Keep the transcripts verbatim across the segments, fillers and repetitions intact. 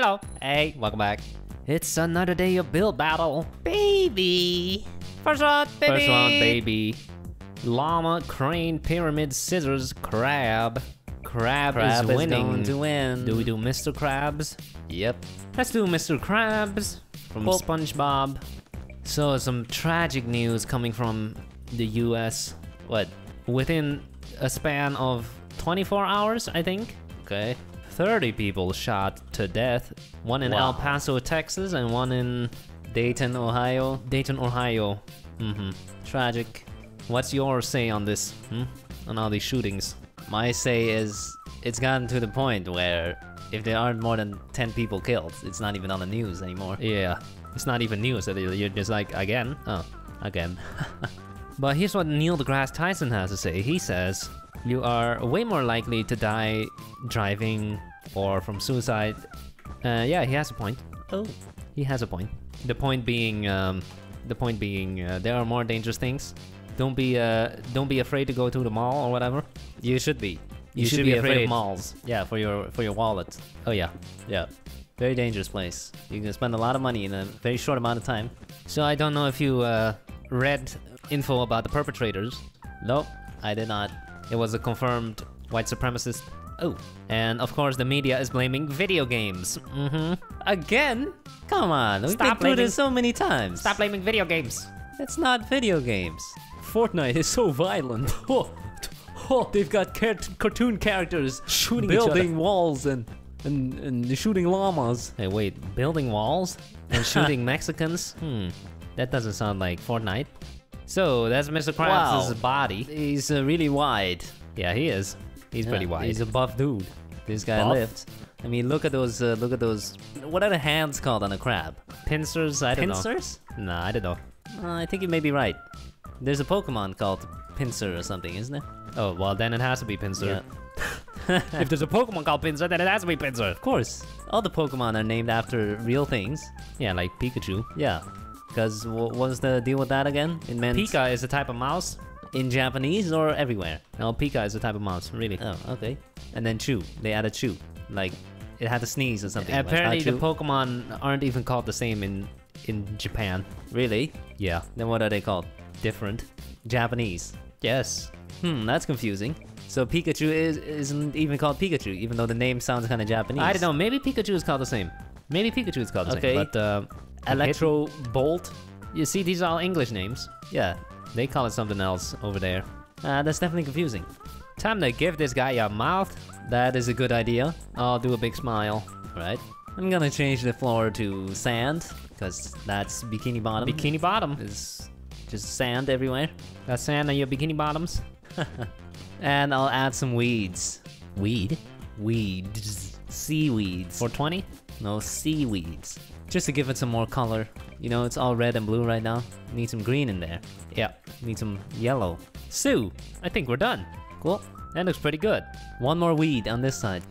Hello. Hey, welcome back. It's another day of build battle. Baby. First one, baby. First one, baby. Llama, crane, pyramid, scissors, crab. Crab, crab is, is winning. Going to win. Do we do Mister Krabs? Yep. Let's do Mister Krabs from well, SpongeBob. So some tragic news coming from the U S. What? Within a span of twenty-four hours, I think. Okay. thirty people shot to death. One in wow. El Paso, Texas, and one in Dayton, Ohio. Dayton, Ohio. Mm-hmm. Tragic. What's your say on this? Hmm? On all these shootings? My say is it's gotten to the point where if there aren't more than ten people killed, it's not even on the news anymore. Yeah. It's not even news. You're just like, again? Oh, again. But here's what Neil deGrasse Tyson has to say. He says, you are way more likely to die driving or from suicide. Uh, yeah, he has a point. Oh. He has a point. The point being, um, the point being, uh, there are more dangerous things. Don't be, uh, don't be afraid to go to the mall or whatever. You should be. You, you should, should be, be afraid. afraid of malls. Yeah, for your, for your wallet. Oh yeah, yeah. Very dangerous place. You can spend a lot of money in a very short amount of time. So I don't know if you uh, read info about the perpetrators. Nope, I did not. It was a confirmed white supremacist. Oh, and of course the media is blaming video games. Mm-hmm. Again? Come on, we've been through this so many times. Stop blaming video games. It's not video games. Fortnite is so violent. Oh, oh, they've got cartoon characters shooting each other, building walls and, and and shooting llamas. Hey, wait, building walls and shooting Mexicans? Hmm, that doesn't sound like Fortnite. So that's Mister Krabs' wow. body. He's uh, really wide. Yeah, he is. He's yeah, pretty wide. He's a buff dude. This guy buff? lived. I mean, look at those. Uh, look at those. What are the hands called on a crab? Pinsers? I don't Pinsers? know. Pinsers? Nah, I don't know. Uh, I think you may be right. There's a Pokemon called Pinsir or something, isn't there? Oh well, then it has to be Pinsir. Yeah. If there's a Pokemon called Pinsir, then it has to be Pinsir. Of course. All the Pokemon are named after real things. Yeah, like Pikachu. Yeah. Because what was the deal with that again? It meant Pika is a type of mouse in Japanese or everywhere. No, Pika is a type of mouse, really. Oh, okay. And then Chew. They added Chew. Like, it had to sneeze or something. Apparently, the Pokemon aren't even called the same in in Japan. Really? Yeah. Then what are they called? Different. Japanese. Yes. Hmm, that's confusing. So Pikachu is isn't even called Pikachu, even though the name sounds kind of Japanese. I don't know. Maybe Pikachu is called the same. Maybe Pikachu is called the okay. same. But uh, Electro Bolt. You see, these are all English names. Yeah, they call it something else over there. Uh, that's definitely confusing. Time to give this guy your mouth. That is a good idea. I'll do a big smile. All right. I'm gonna change the floor to sand because that's Bikini Bottom. Bikini Bottom is just sand everywhere. That's sand on your bikini bottoms. And I'll add some weeds. Weed? Weeds. Seaweeds. four twenty? No, seaweeds. Just to give it some more color. You know, it's all red and blue right now. Need some green in there. Yeah. Need some yellow. Sue, I think we're done. Cool. That looks pretty good. One more weed on this side.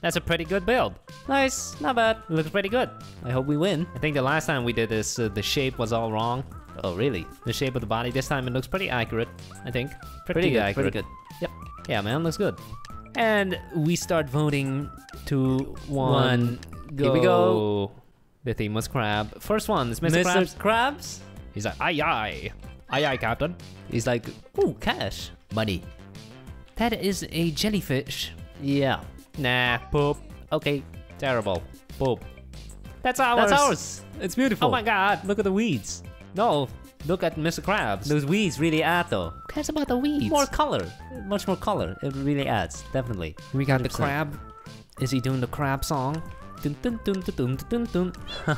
That's a pretty good build. Nice. Not bad. Looks pretty good. I hope we win. I think the last time we did this, uh, the shape was all wrong. Oh, really? The shape of the body. This time it looks pretty accurate, I think. Pretty, pretty good, accurate. Pretty good. Yep. Yeah, man. Looks good. And we start voting. Two, one, one. Go. Here we go. The theme was crab. First one is Mister Krabs. Mister Krabs? He's like, aye aye. Aye aye, Captain. He's like, ooh, cash. Money. That is a jellyfish. Yeah. Nah, poop. Okay. Terrible. Poop. That's ours. That's ours. It's beautiful. Oh my god. Look at the weeds. No. Look at Mister Krabs. Those weeds really add though. Who cares about the weeds? More color. Much more color. It really adds. Definitely. We got one hundred percent. The crab. Is he doing the crab song? Dun, dun, dun, dun, dun, dun, dun.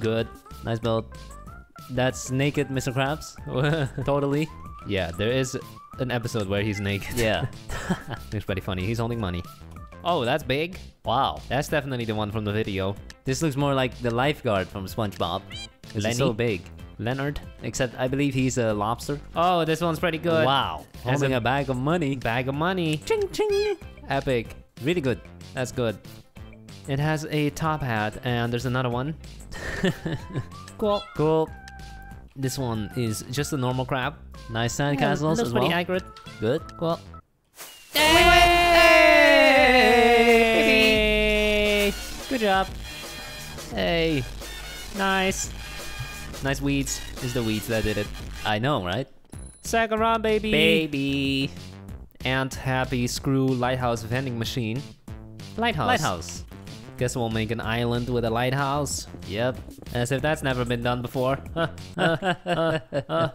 Good. Nice build. That's naked Mister Krabs. Totally. Yeah, there is an episode where he's naked. Yeah. It's pretty funny. He's holding money. Oh, that's big. Wow. That's definitely the one from the video. This looks more like the lifeguard from SpongeBob. It's so big. Leonard. Except I believe he's a lobster. Oh, this one's pretty good. Wow. Holding a, a bag of money. Bag of money. Ching, ching. Epic. Really good. That's good. It has a top hat, and there's another one. Cool. Cool. This one is just a normal crab. Nice sand castles as well. Pretty accurate. Good. Cool. Hey! Hey! Hey! Hey! Good job. Hey. Nice. Nice weeds. It's the weeds that did it. I know, right? Second round, baby. Baby. And happy screw lighthouse vending machine. Lighthouse. Lighthouse. Guess we'll make an island with a lighthouse. Yep. As if that's never been done before. uh,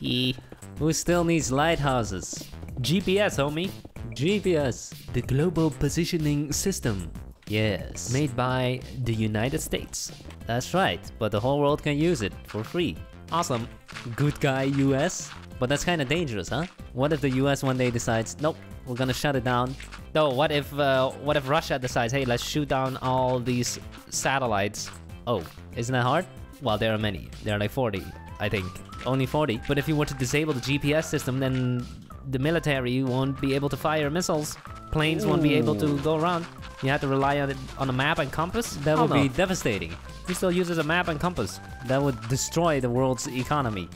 e. Who still needs lighthouses? G P S, homie. G P S. The Global Positioning System. Yes. Made by the United States. That's right. But the whole world can use it for free. Awesome. Good guy, U S. But that's kind of dangerous, huh? What if the U S one day decides, nope, we're gonna shut it down? Though, what if uh, what if Russia decides, hey, let's shoot down all these satellites? Oh, isn't that hard? Well, there are many. There are like forty, I think. Only forty. But if you were to disable the G P S system, then the military won't be able to fire missiles. Planes Ooh. won't be able to go around. You have to rely on it on a map and compass. That would be devastating. He still uses a map and compass. That would destroy the world's economy.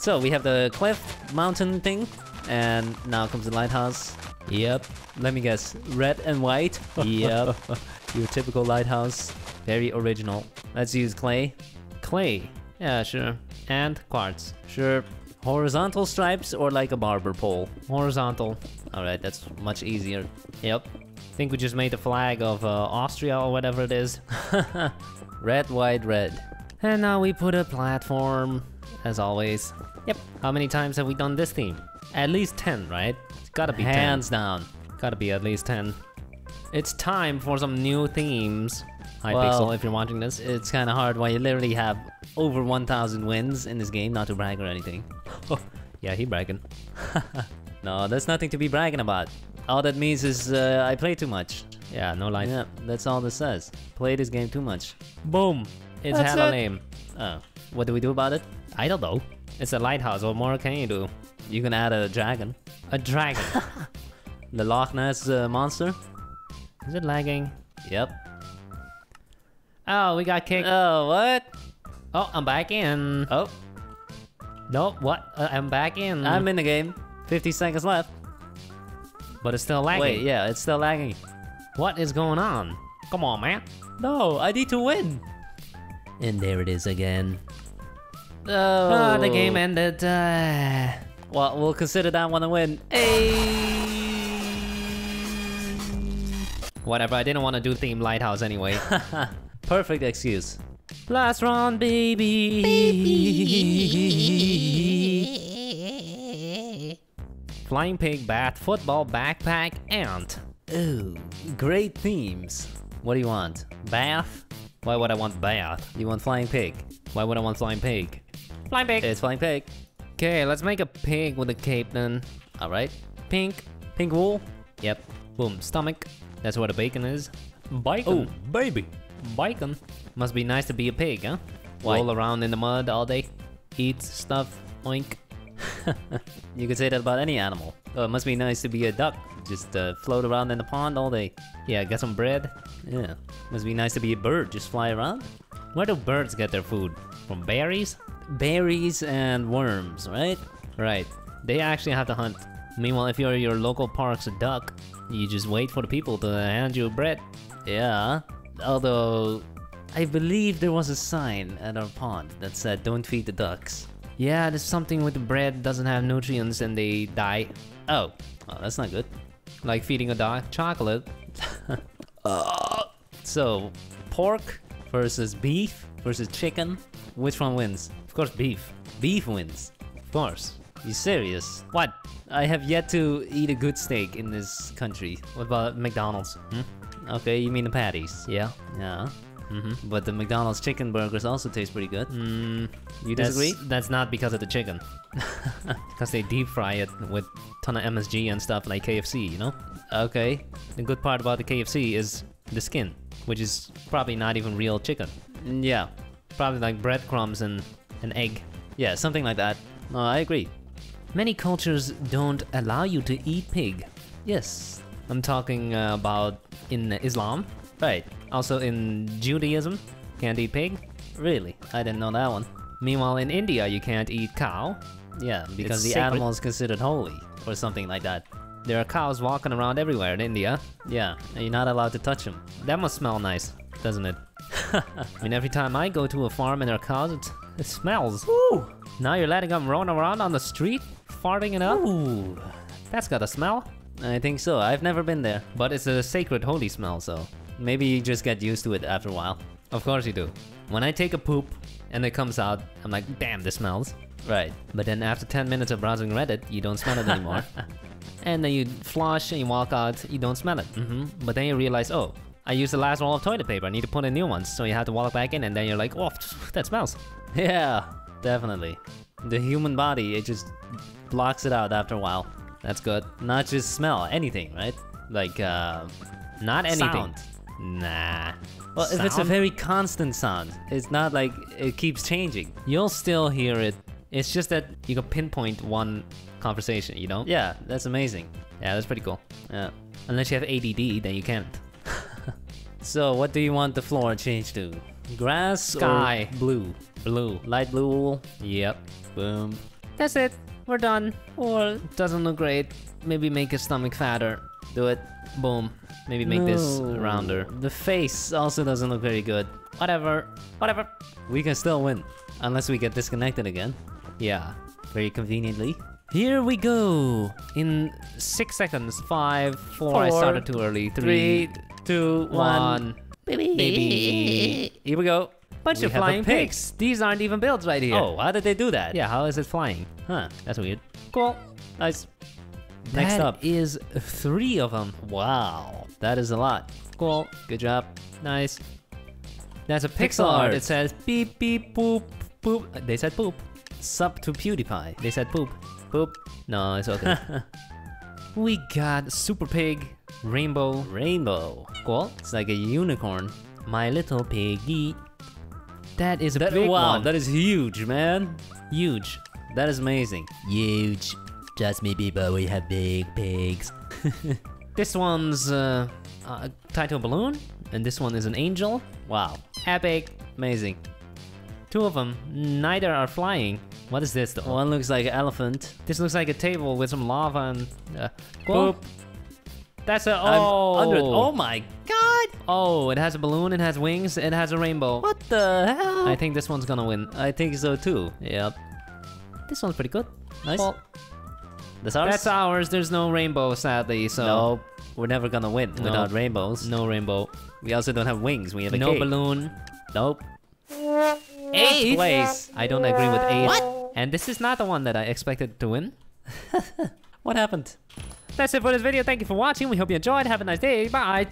So we have the cliff mountain thing, and now comes the lighthouse. Yep. Let me guess. Red and white. Yep. Your typical lighthouse. Very original. Let's use clay. Clay. Yeah, sure. And quartz. Sure. Horizontal stripes or like a barber pole. Horizontal. All right, that's much easier. Yep. I think we just made the flag of uh, Austria or whatever it is. Red, white, red. And now we put a platform, as always. Yep. How many times have we done this theme? At least ten, right? It's gotta be hands down. Gotta be at least ten. It's time for some new themes. Hi, well, Pixel, if you're watching this, it's kind of hard. Why you literally have over one thousand wins in this game, not to brag or anything. Oh, yeah, he bragging. No, that's nothing to be bragging about. All that means is uh, I play too much. Yeah, no lie. Yeah, that's all this says. Play this game too much. Boom. It's hella lame. Oh, what do we do about it? I don't know. It's a lighthouse. What more can you do? You can add a dragon. A dragon. The Loch Ness uh, monster. Is it lagging? Yep. Oh, we got kicked. Oh, what? Oh, I'm back in. Oh. No, what? Uh, I'm back in. I'm in the game. fifty seconds left. But it's still lagging. Wait, yeah, it's still lagging. What is going on? Come on, man. No, I need to win. And there it is again. Oh, oh the game ended. Uh, well, we'll consider that one a win. Hey. Whatever, I didn't want to do theme lighthouse anyway. Perfect excuse. Last round, baby. Baby. Flying pig, bat, football, backpack, ant. Ooh, great themes. What do you want? Bath? Why would I want bath? You want flying pig. Why would I want flying pig? Flying pig. It's flying pig. Okay, let's make a pig with a cape then. Alright. Pink. Pink wool. Yep. Boom. Stomach. That's where the bacon is. Bacon. Oh, baby. Bacon. Must be nice to be a pig, huh? Why? Roll around in the mud all day. Eat stuff. Oink. You could say that about any animal. Oh, it must be nice to be a duck. Just uh, float around in the pond all day. Yeah, get some bread. Yeah. Must be nice to be a bird. Just fly around. Where do birds get their food? From berries? Berries and worms, right? Right. They actually have to hunt. Meanwhile, if you're your local park's a duck, you just wait for the people to hand you bread. Yeah. Although, I believe there was a sign at our pond that said, don't feed the ducks. Yeah, there's something with the bread doesn't have nutrients and they die. Oh. Oh, that's not good. Like feeding a dog chocolate. uh, so, pork versus beef versus chicken. Which one wins? Of course, beef. Beef wins. Of course. You serious? What? I have yet to eat a good steak in this country. What about McDonald's? Hmm? Okay, you mean the patties? Yeah. Yeah. Mm-hmm. But the McDonald's chicken burgers also taste pretty good. Mm, you disagree? That's, that's not because of the chicken. Because they deep fry it with a ton of M S G and stuff like K F C, you know? Okay. The good part about the K F C is the skin, which is probably not even real chicken. Yeah. Probably like breadcrumbs and an egg. Yeah, something like that. No, I agree. Many cultures don't allow you to eat pig. Yes, I'm talking uh, about in Islam. Right, also in Judaism, can't eat pig. Really, I didn't know that one. Meanwhile in India you can't eat cow. Yeah, because it's the sacred animal is considered holy or something like that. There are cows walking around everywhere in India. Yeah, and you're not allowed to touch them. That must smell nice, doesn't it? I mean, every time I go to a farm and there are cows, it, it smells. Ooh! Now you're letting them roam around on the street, farting it up? Ooh! That's got a smell. I think so, I've never been there. But it's a sacred holy smell, so maybe you just get used to it after a while. Of course you do. When I take a poop and it comes out, I'm like, damn, this smells. Right. But then after ten minutes of browsing Reddit, you don't smell it anymore. And then you flush and you walk out, you don't smell it. Mm-hmm. But then you realize, oh, I used the last roll of toilet paper, I need to put in new ones. So you have to walk back in and then you're like, oh, that smells. Yeah, definitely. The human body, it just blocks it out after a while. That's good. Not just smell, anything, right? Like, uh... not anything. Sound. Nah. Well, sound? If it's a very constant sound, it's not like it keeps changing. You'll still hear it. It's just that you can pinpoint one conversation, you know? Yeah, that's amazing. Yeah, that's pretty cool. Yeah. Unless you have A D D, then you can't. So, what do you want the floor changed to? Grass, sky, or blue. Blue. Light blue. Yep. Boom. That's it. We're done. Or doesn't look great. Maybe make his stomach fatter. Do it. Boom. Maybe make no. this rounder. The face also doesn't look very good. Whatever. Whatever. We can still win. Unless we get disconnected again. Yeah. Very conveniently. Here we go. In six seconds. Five, four, four I started too early. Three, three two, one. one. Baby. Baby. Here we go. Bunch we of flying pigs. pigs. These aren't even builds right here. Oh, how did they do that? Yeah, how is it flying? Huh, that's weird. Cool. Nice. That Next up is three of them. Wow, that is a lot. Cool. Good job. Nice. That's a pixel, pixel art. It says beep beep boop boop. They said poop. Sub to PewDiePie. They said poop. Poop. No, it's okay. We got Super Pig, Rainbow, Rainbow. Cool. It's like a unicorn. My little piggy. That is a that, big wow, one. That is huge, man. Huge. That is amazing. Huge. Just maybe, but we have big pigs. This one's uh, a title balloon, and this one is an angel. Wow. Epic. Amazing. Two of them. Neither are flying. What is this though? One looks like an elephant. This looks like a table with some lava and... Uh, Boop. That's a... Oh. Under, oh my god. Oh, it has a balloon, it has wings, it has a rainbow. What the hell? I think this one's gonna win. I think so too. Yep. This one's pretty good. Nice. Well, that's ours? That's ours. There's no rainbow, sadly, so... No, we're never gonna win no. without rainbows. No rainbow. We also don't have wings. We have a No cake. balloon. Nope. Eighth place. I don't agree with eight. What? And this is not the one that I expected to win. What happened? That's it for this video. Thank you for watching. We hope you enjoyed. Have a nice day. Bye.